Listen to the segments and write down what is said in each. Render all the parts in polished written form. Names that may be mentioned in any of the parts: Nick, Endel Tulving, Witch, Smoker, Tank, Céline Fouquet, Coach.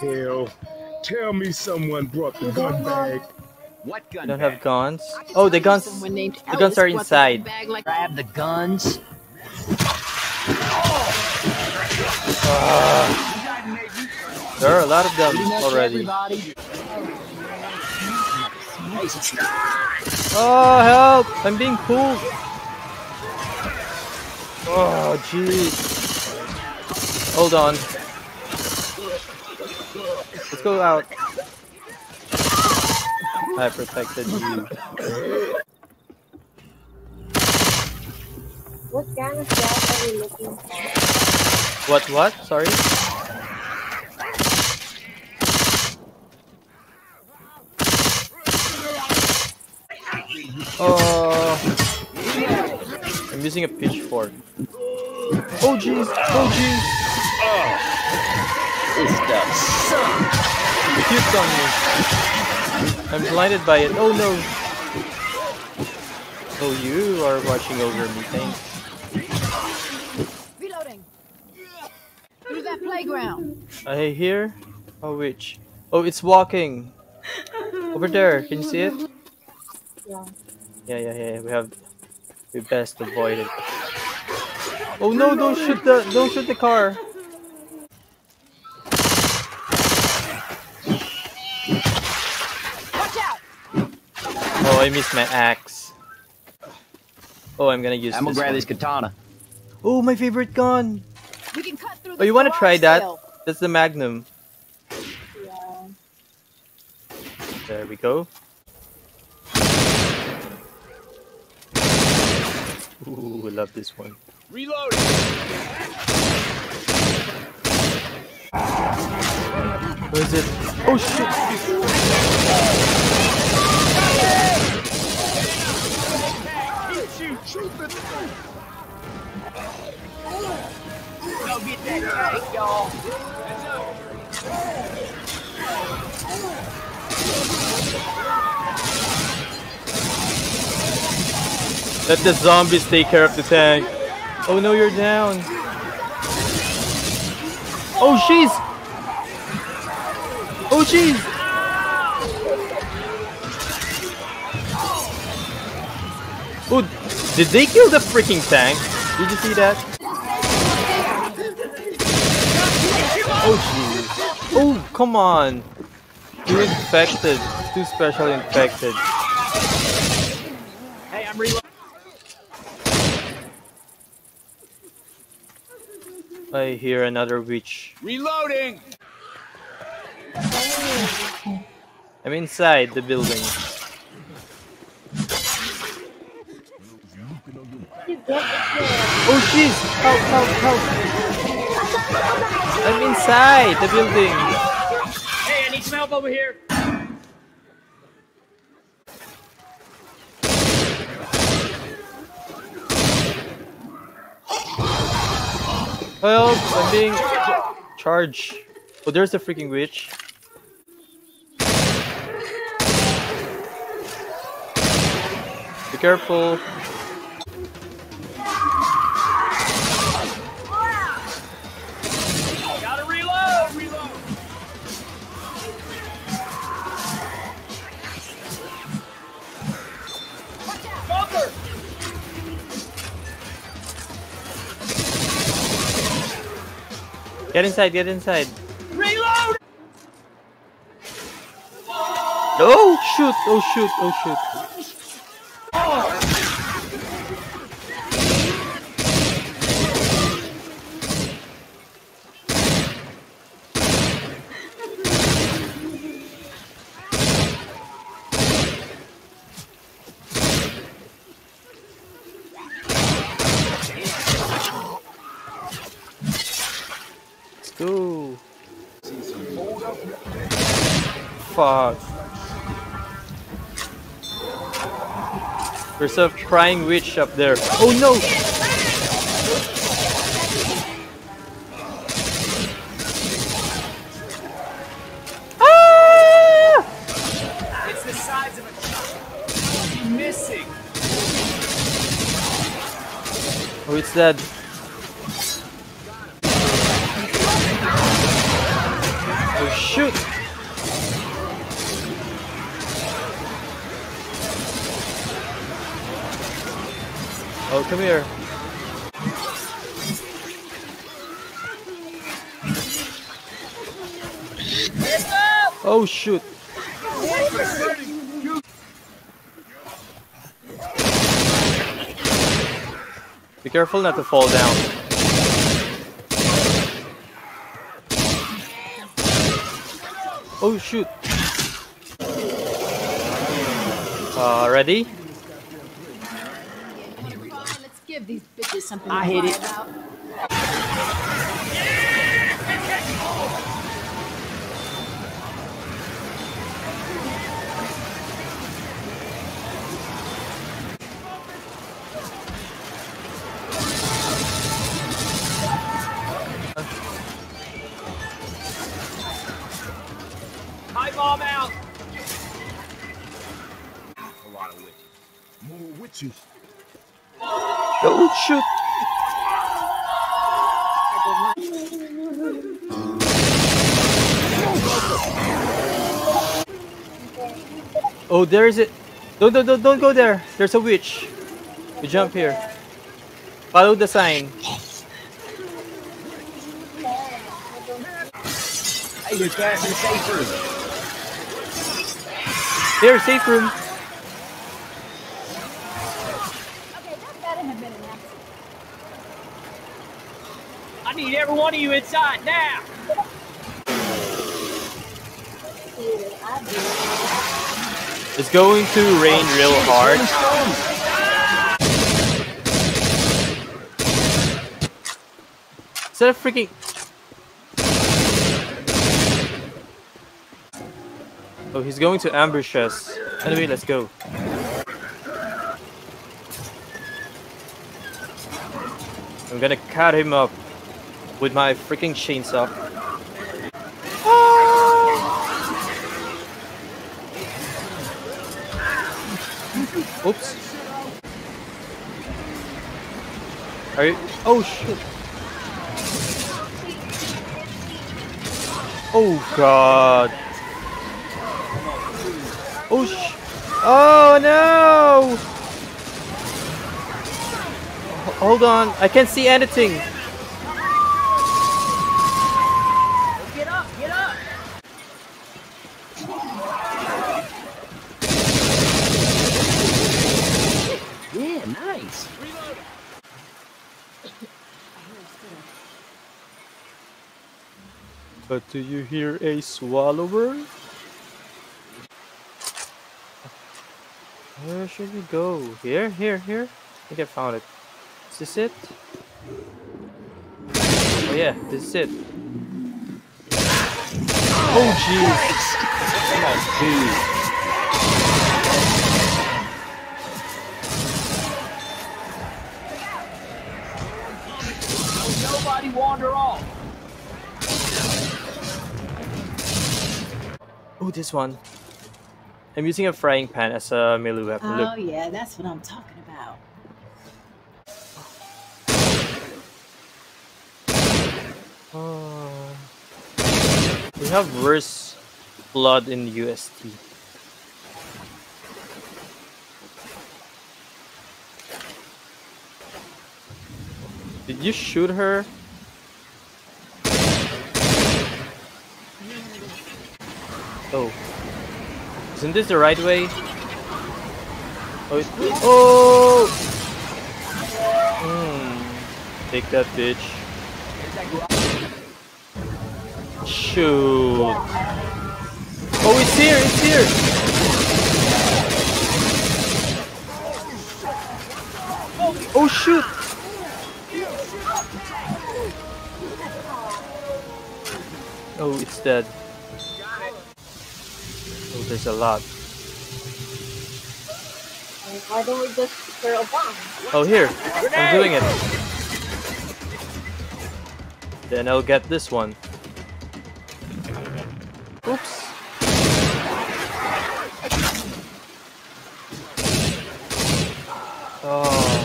hell. Tell me someone brought the gun bag. What gun bag? I don't have guns. Oh, the guns. The guns are inside. Grab the guns. There are a lot of guns already. Oh, help! I'm being pulled. Oh, jeez. Hold on. Let's go out. I protected you. What kind of stuff are you looking for? What? What? Sorry. Oh, I'm using a pitchfork. Oh jeez! Oh jeez! Oh, this stuff sucks. It's on me. I'm blinded by it. Oh no! Oh, you are watching over me. Thanks. That playground. I hear a witch. Oh, it's walking over there. Can you see it? Yeah. Yeah. We best avoid it. Oh no! Don't shoot the car. Watch out! Oh, I missed my axe. Oh, I'm gonna use. I'm gonna grab this katana. Oh, my favorite gun. We can cut through the you want to try that? That's the Magnum. Yeah. There we go. Ooh, I love this one. Reload. Where is it? Oh shit! Go get that tank, y'all. Let the zombies take care of the tank. Oh no, you're down. Oh jeez. Oh jeez. Oh, did they kill the freaking tank? Did you see that? Oh jeez. Oh, come on. You're infected. Too specially infected. Hey, I'm reloading. I hear another witch. Reloading! I'm inside the building. Oh jeez! Help! I'm inside the building. Hey, I need some help over here. Help! I'm being charged. Oh, there's the freaking witch. Be careful. Get inside, get inside. Reload! Oh shoot, oh shoot, oh shoot. Ooh. Fuck. There's a crying witch up there. Oh no! Ah! It's the size of a child. You're missing. Oh, it's dead. shoot. Oh, come here. Oh, shoot. Be careful not to fall down. Oh, shoot. Ready? Let's give these bitches something. I hate it. Bomb out. A lot of witches. More witches. Oh shoot! Oh, there is it. Don't go there. There's a witch. You jump here. Follow the sign. Hey, you're trapped in safe room. There's safe room. Okay, that better have been an accident. I need every one of you inside now. It's going to rain real hard. Is that a freaking... Oh, he's going to ambush us. Anyway, let's go. I'm gonna cut him up with my freaking chainsaw. Ah! Oops. Are you? Oh shit. Oh god. Oh sh! Oh no! Hold on, I can't see anything. Get up! Get up! Yeah, nice. Reload. But do you hear a swallower? Where should we go? Here? Here? Here? I think I found it. Is this it? Oh yeah, this is it. Oh jeez! Oh, nobody wander off! Oh, this one. I'm using a frying pan as a melee weapon. Oh, yeah, that's what I'm talking about. We have worse blood in UST. Did you shoot her? Oh. Isn't this the right way? Oh! Oh! Mm. Take that, bitch! Shoot! Oh, it's here! It's here! Oh shoot! Oh, it's dead. There's a lot. Why don't we just throw a bomb? Oh, here. I'm doing it. Then I'll get this one. Oops. Oh.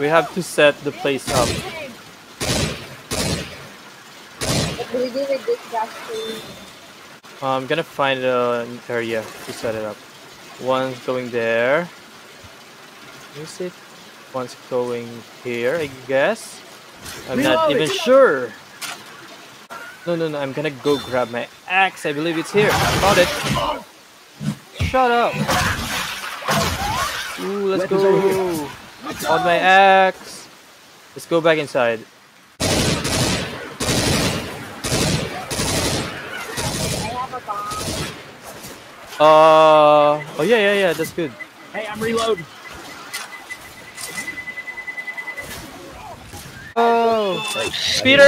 We have to set the place up. What do we do with this basket? I'm gonna find an area to set it up. One's going there. Is it? One's going here, I guess. I'm not even sure. No, I'm gonna go grab my axe. I believe it's here. I found it. Shut up. Ooh, let's go. On my axe. Let's go back inside. I have a bomb. Oh yeah, that's good. Hey, I'm reloading. Oh, Peter!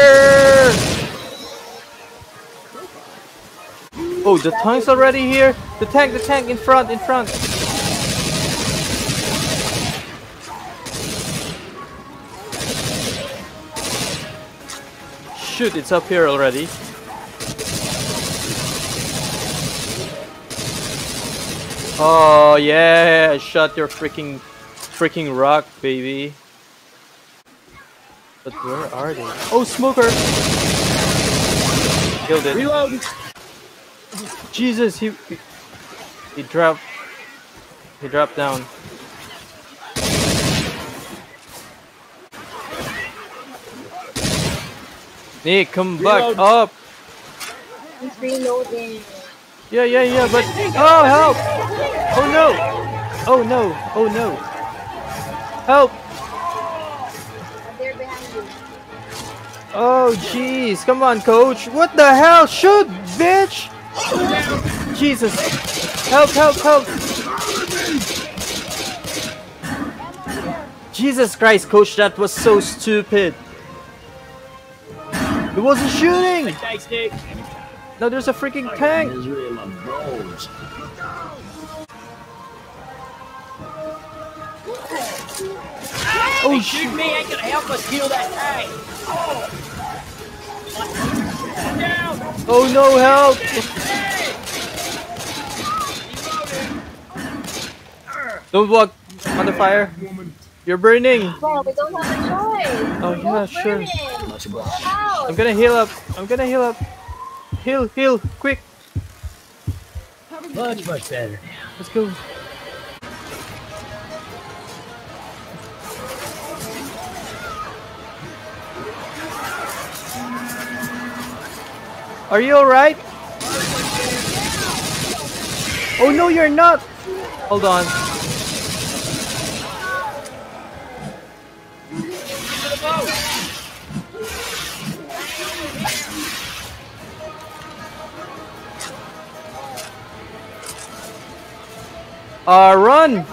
Oh, the tank's already here! The tank in front! Shoot, it's up here already. Oh yeah, I shot your freaking rock, baby. But where are they? Oh, Smoker! Killed it. Reload! Jesus, he dropped down. Nick, come back up. He's reloading. Yeah, but oh help! Oh no! Help! They're behind you. Oh jeez, come on, Coach! What the hell? Shoot, bitch! Jesus! Help! Jesus Christ, Coach, that was so stupid. It wasn't shooting! Now there's a freaking tank! Oh, shoot me! I can help us kill that tank! Oh no, help! Don't walk on the fire. You're burning. Well, we don't have a choice. Oh yeah, sure. I'm gonna heal up. Heal, quick. Much better. Let's go. Are you alright? Oh no, you're not! Hold on. Run!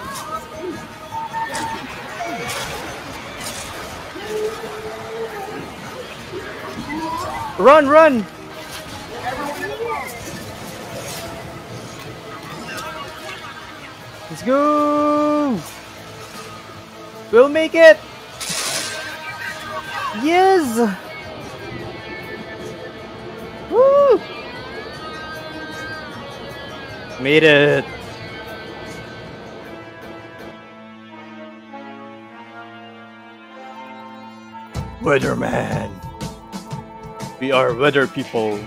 Run! Let's go! We'll make it! Yes! Woo! Made it! Weatherman! We are weather people.